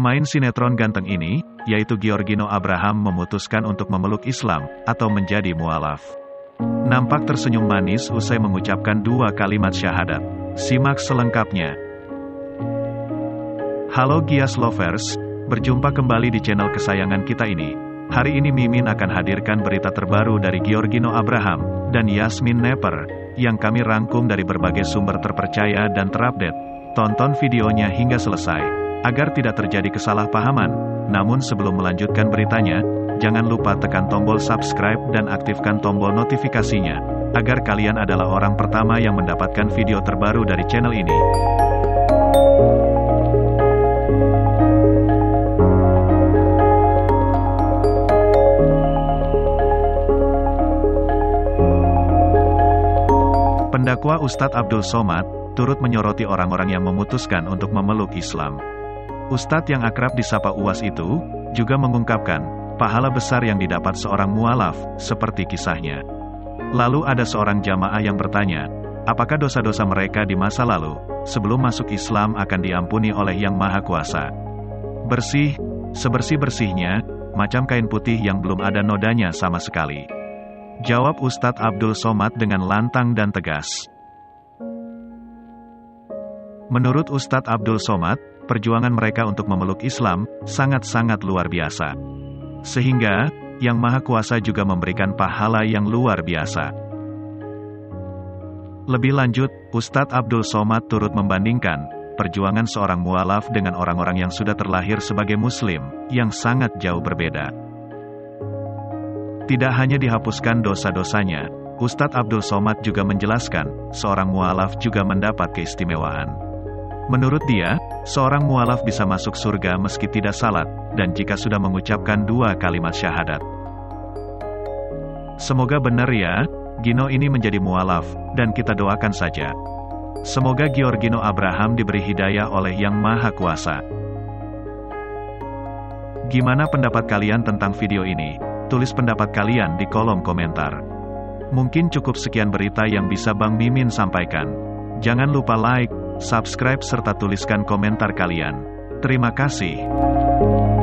Pemain sinetron ganteng ini, yaitu Giorgino Abraham, memutuskan untuk memeluk Islam, atau menjadi mualaf. Nampak tersenyum manis usai mengucapkan dua kalimat syahadat. Simak selengkapnya. Halo Gias Lovers, berjumpa kembali di channel kesayangan kita ini. Hari ini Mimin akan hadirkan berita terbaru dari Giorgino Abraham, dan Yasmin Nepper, yang kami rangkum dari berbagai sumber terpercaya dan terupdate. Tonton videonya hingga selesai, agar tidak terjadi kesalahpahaman. Namun sebelum melanjutkan beritanya, jangan lupa tekan tombol subscribe dan aktifkan tombol notifikasinya, agar kalian adalah orang pertama yang mendapatkan video terbaru dari channel ini. Pendakwa Ustadz Abdul Somad turut menyoroti orang-orang yang memutuskan untuk memeluk Islam. Ustadz yang akrab disapa UAS itu, juga mengungkapkan, pahala besar yang didapat seorang mualaf, seperti kisahnya. Lalu ada seorang jamaah yang bertanya, apakah dosa-dosa mereka di masa lalu, sebelum masuk Islam akan diampuni oleh Yang Maha Kuasa? Bersih, sebersih-bersihnya, macam kain putih yang belum ada nodanya sama sekali. Jawab Ustadz Abdul Somad dengan lantang dan tegas. Menurut Ustadz Abdul Somad, perjuangan mereka untuk memeluk Islam sangat-sangat luar biasa. Sehingga, Yang Maha Kuasa juga memberikan pahala yang luar biasa. Lebih lanjut, Ustadz Abdul Somad turut membandingkan perjuangan seorang mualaf dengan orang-orang yang sudah terlahir sebagai muslim, yang sangat jauh berbeda. Tidak hanya dihapuskan dosa-dosanya, Ustadz Abdul Somad juga menjelaskan, seorang mualaf juga mendapat keistimewaan. Menurut dia, seorang mualaf bisa masuk surga meski tidak salat, dan jika sudah mengucapkan dua kalimat syahadat. Semoga benar ya, Gino ini menjadi mualaf, dan kita doakan saja. Semoga Giorgino Abraham diberi hidayah oleh Yang Maha Kuasa. Gimana pendapat kalian tentang video ini? Tulis pendapat kalian di kolom komentar. Mungkin cukup sekian berita yang bisa Bang Mimin sampaikan. Jangan lupa like, subscribe serta tuliskan komentar kalian. Terima kasih.